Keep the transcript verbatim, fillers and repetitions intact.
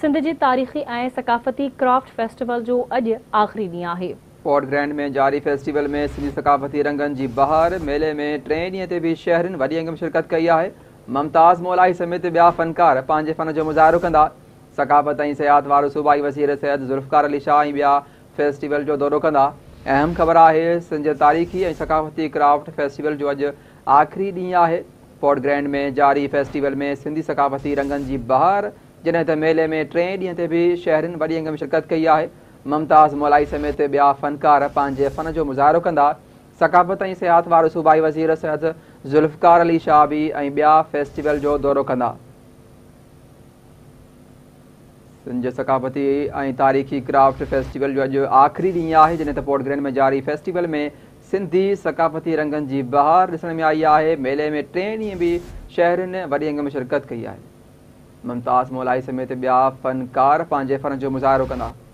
सिंध जी तारीख़ी ऐं सकाफ़ती craft festival जो अॼु आख़िरी ॾींहुं आहे। पोर्ट ग्रैंड में जारी फेस्टिवल में सिंधी सकाफ़ती रंगनि जी बहार। मेले में टे ॾींहं ते बि शहरनि वॾी अंग में शिरकत कई आहे। मुमताज़ मौलाई समेत ॿिया फ़नकार पंहिंजे फ़न जो मुज़ाहिरो कंदा। सकाफ़त ऐं सियाहत वारो सूबाई वज़ीर सैयद ज़ुल्फ़िकार अली शाह ऐं ॿिया फेस्टिवल जो दौरो कंदा। अहम ख़बर आहे सिंध तारीख़ी ऐं सकाफ़ती क्राफ्ट फेस्टिवल जो अॼु आख़िरी ॾींहुं आहे। पोर्ट ग्रैंड में जारी फेस्टिवल में सिंधी सकाफ़ती रंगनि जी बहार, जडे त मेले में टे ॾींहं ते बि शहरनि वॾी अंग में शिरकत कई आहे। मुमताज़ मौलाई समेत ॿिया फ़नकार पंहिंजे फ़न जो मुज़ाहिरो कंदा। सकाफ़त ऐं सियाहत वारो सूबाई वज़ीर सैयद ज़ुल्फ़िकार अली शाह बि ऐं ॿिया फेस्टिवल जो दौरो कंदा। सिंध सकाफ़ती ऐं तारीख़ी क्राफ्ट फेस्टिवल जो अॼु आख़िरी ॾींहुं आहे, जॾहिं त पोर्ट ग्रैंड में जारी फेस्टिवल में सिंधी सकाफ़ती रंगनि जी बहार ॾिसण में आई आहे। मेले में टे ॾींहं बि शहरनि वॾी अंग में शिरकत कई आहे। मुमताज़ मौलाई समेत ॿिया फ़नकार पंहिंजे फ़न जो मुज़ाहिरो कंदा।